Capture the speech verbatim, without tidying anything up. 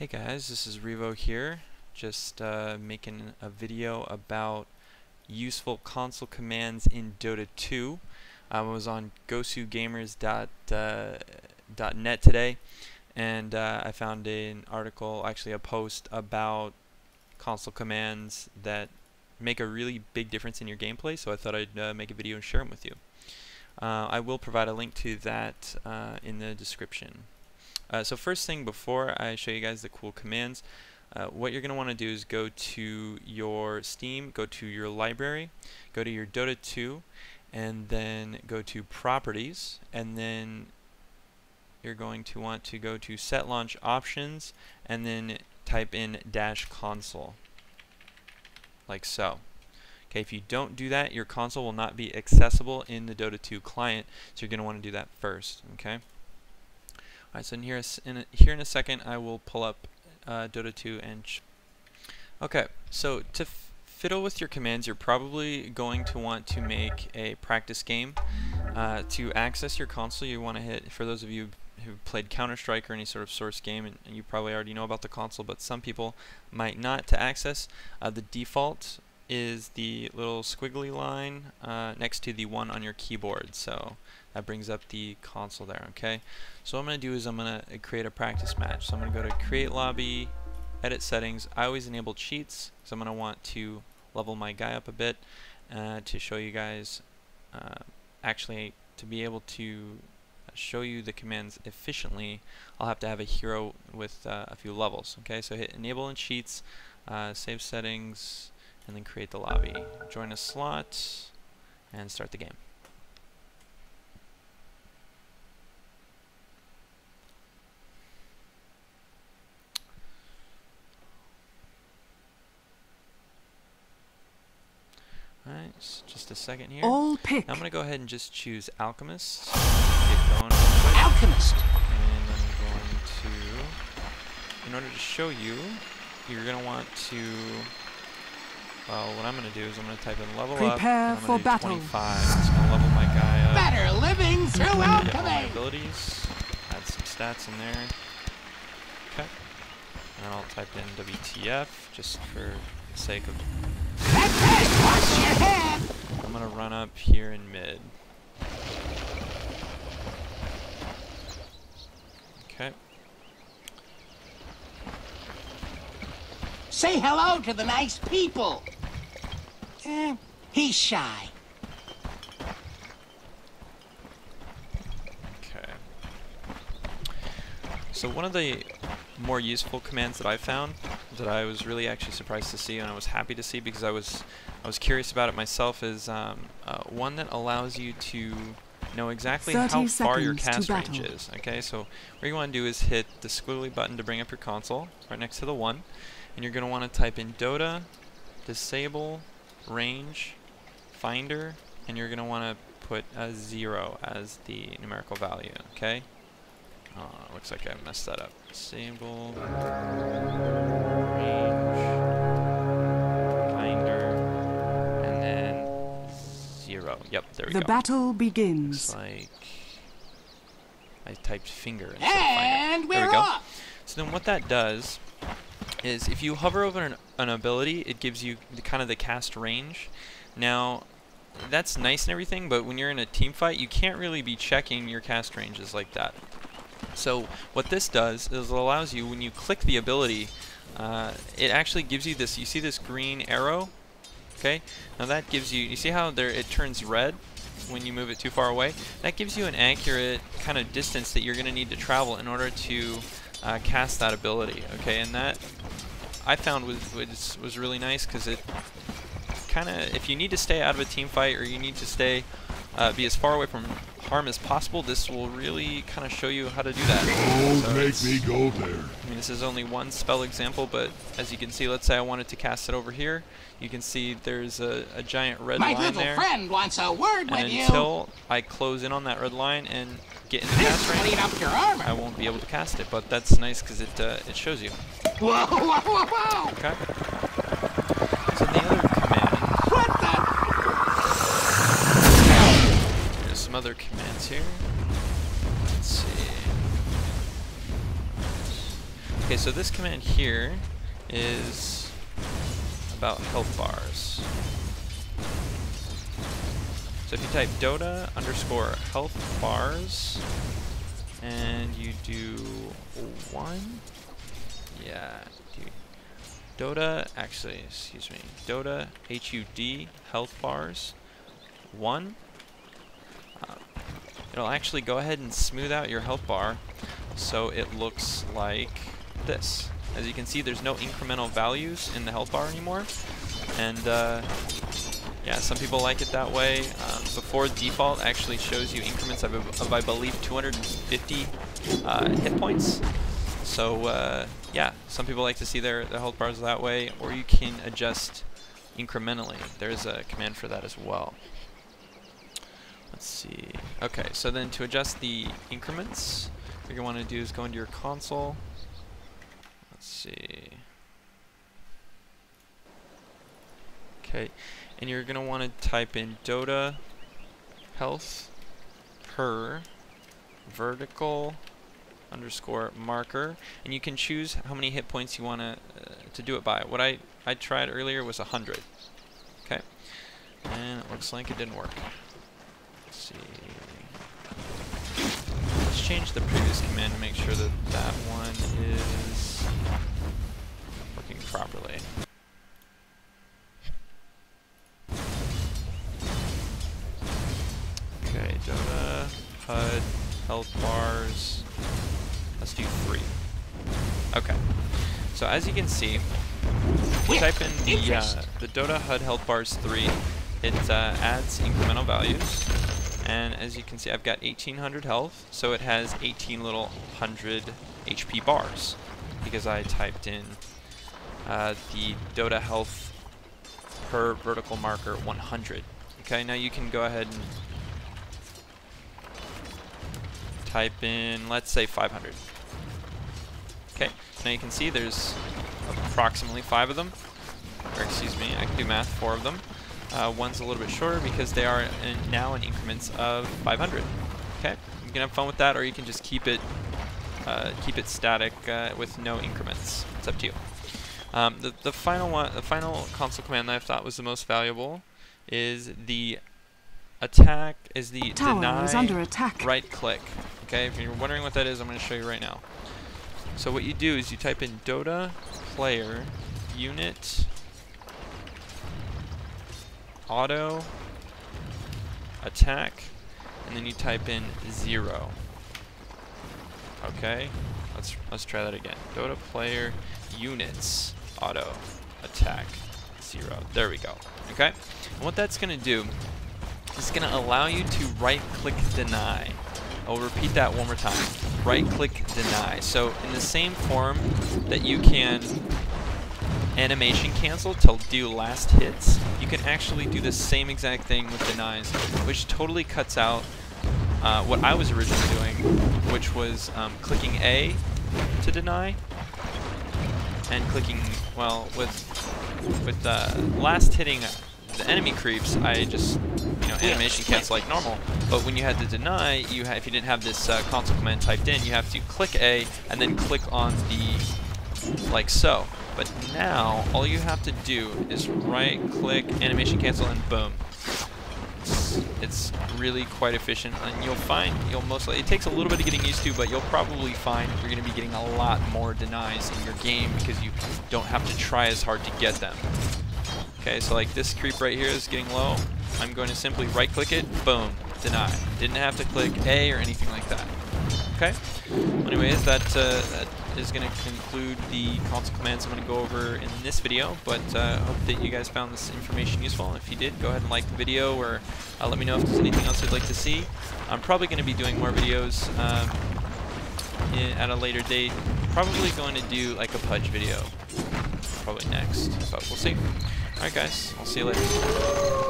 Hey guys, this is Reevoh here, just uh, making a video about useful console commands in Dota two. Um, I was on gosugamers dot net today, and uh, I found an article, actually a post, about console commands that make a really big difference in your gameplay, so I thought I'd uh, make a video and share them with you. Uh, I will provide a link to that uh, in the description. Uh, so first thing, before I show you guys the cool commands, uh, what you're going to want to do is go to your Steam, go to your library, go to your Dota two, and then go to Properties, and then you're going to want to go to Set Launch Options, and then type in dash console, like so. Okay, if you don't do that, your console will not be accessible in the Dota two client, so you're going to want to do that first, okay? Alright, so in here, in a, here in a second, I will pull up uh, Dota two and... Okay, so to f fiddle with your commands, you're probably going to want to make a practice game. Uh, to access your console, you want to hit, for those of you who played Counter-Strike or any sort of source game, and, and you probably already know about the console, but some people might not, to access, uh, the default is the little squiggly line uh, next to the one on your keyboard, so that brings up the console there, okay? So what I'm going to do is I'm going to create a practice match. So I'm going to go to Create Lobby, Edit Settings. I always enable cheats, because I'm going to want to level my guy up a bit uh, to show you guys, uh, actually to be able to show you the commands efficiently, I'll have to have a hero with uh, a few levels, okay? So hit Enable and Cheats, uh, Save Settings, and then create the lobby, join a slot, and start the game. Alright, so just a second here. All pick. Now I'm going to go ahead and just choose Alchemist. Get going. Alchemist! And I'm going to, in order to show you, you're going to want to... Well, what I'm going to do is I'm going to type in level Prepare up, and I'm going to do battle. twenty-five. It's going to level my guy up. Better living through alchemy. Abilities. Add some stats in there. Okay. And I'll type in W T F just for the sake of. Wash your head. I'm going to run up here in mid. Okay. Say hello to the nice people. Eh, he's shy. Okay. So one of the more useful commands that I found, that I was really actually surprised to see, and I was happy to see because I was I was curious about it myself, is um, uh, one that allows you to know exactly how far your cast range is. Okay, so what you want to do is hit the squiggly button to bring up your console, right next to the one, and you're going to want to type in Dota, disable, range, finder, and you're going to want to put a zero as the numerical value, okay? Uh, looks like I messed that up. Disable, range, finder, and then zero. Yep, there we go. The battle begins. Looks like I typed finger instead of finder. There we go. So then what that does is if you hover over an, an ability, it gives you the, kind of the cast range. Now, that's nice and everything, but when you're in a team fight, you can't really be checking your cast ranges like that. So what this does is it allows you, when you click the ability, uh, it actually gives you this, you see this green arrow? Okay, now that gives you, you see how there it turns red when you move it too far away? That gives you an accurate kind of distance that you're going to need to travel in order to uh, cast that ability, okay? And that I found was, was, was really nice because it kind of, if you need to stay out of a team fight or you need to stay, uh, be as far away from harm as possible, this will really kind of show you how to do that. Don't so make me go there. I mean, this is only one spell example, but as you can see, let's say I wanted to cast it over here. You can see there's a, a giant red My line there. My little friend wants a word and with you. Until I close in on that red line and get in the this cast range, up your armor. I won't be able to cast it. But that's nice because it uh, it shows you. Whoa! Whoa! Whoa! Whoa! Okay. So the other command. What the? Some other commands here. Let's see. Okay, so this command here is about health bars. So if you type dota underscore health bars and you do one, yeah, dude. Dota, actually, excuse me, dota H U D health bars one. Uh, it'll actually go ahead and smooth out your health bar so it looks like this. As you can see, there's no incremental values in the health bar anymore. And uh, yeah, some people like it that way. Um, before, default actually shows you increments of, of I believe, two hundred fifty uh, hit points. So uh, yeah, some people like to see their, their health bars that way, or you can adjust incrementally. There's a command for that as well. Let's see. Okay, so then to adjust the increments, what you want to do is go into your console. Let's see. Okay, and you're going to want to type in dota health per vertical underscore marker, and you can choose how many hit points you want to uh, to do it by. What I, I tried earlier was one hundred. Okay, and it looks like it didn't work. Let's see. Let's change the previous command to make sure that that one is working properly. Okay, dota, H U D, health bars. Let's do three. Okay. So as you can see, if you type in the, uh, the dota H U D health bars three, it uh, adds incremental values. And as you can see, I've got eighteen hundred health, so it has eighteen little one hundred H P bars because I typed in uh, the dota health per vertical marker one hundred. Okay, now you can go ahead and type in, let's say, five hundred. Okay, now you can see there's approximately five of them, or excuse me, I can do math, four of them. Uh, one's a little bit shorter because they are in, now in increments of five hundred. Okay, you can have fun with that, or you can just keep it uh, keep it static uh, with no increments. It's up to you. Um, the the final one, the final console command that I thought was the most valuable is the attack is the deny under attack right click. Okay, if you're wondering what that is, I'm going to show you right now. So what you do is you type in dota player unit auto attack, and then you type in zero. Okay, let's let's try that again. Dota player units auto attack zero. There we go. Okay, and what that's going to do is going to allow you to right click deny. I'll repeat that one more time. Right click deny. So in the same form that you can animation cancel to do last hits, you can actually do the same exact thing with denies, which totally cuts out uh, what I was originally doing, which was um, clicking A to deny, and clicking, well, with with uh, last hitting the enemy creeps, I just, you know, animation cancel like normal. But when you had to deny, you ha if you didn't have this uh, console command typed in, you have to click A and then click on the, like so. But now, all you have to do is right-click, animation cancel, and boom. It's, it's really quite efficient, and you'll find, you'll mostly, it takes a little bit of getting used to, but you'll probably find you're going to be getting a lot more denies in your game because you don't have to try as hard to get them. Okay, so like this creep right here is getting low. I'm going to simply right-click it, boom, deny. Didn't have to click A or anything like that. Okay? Anyways, that, uh, that is going to conclude the console commands I'm going to go over in this video, but I uh, hope that you guys found this information useful. And if you did, go ahead and like the video, or uh, let me know if there's anything else you'd like to see. I'm probably going to be doing more videos um, in, at a later date. Probably going to do like a Pudge video, probably next, but we'll see. Alright guys, I'll see you later.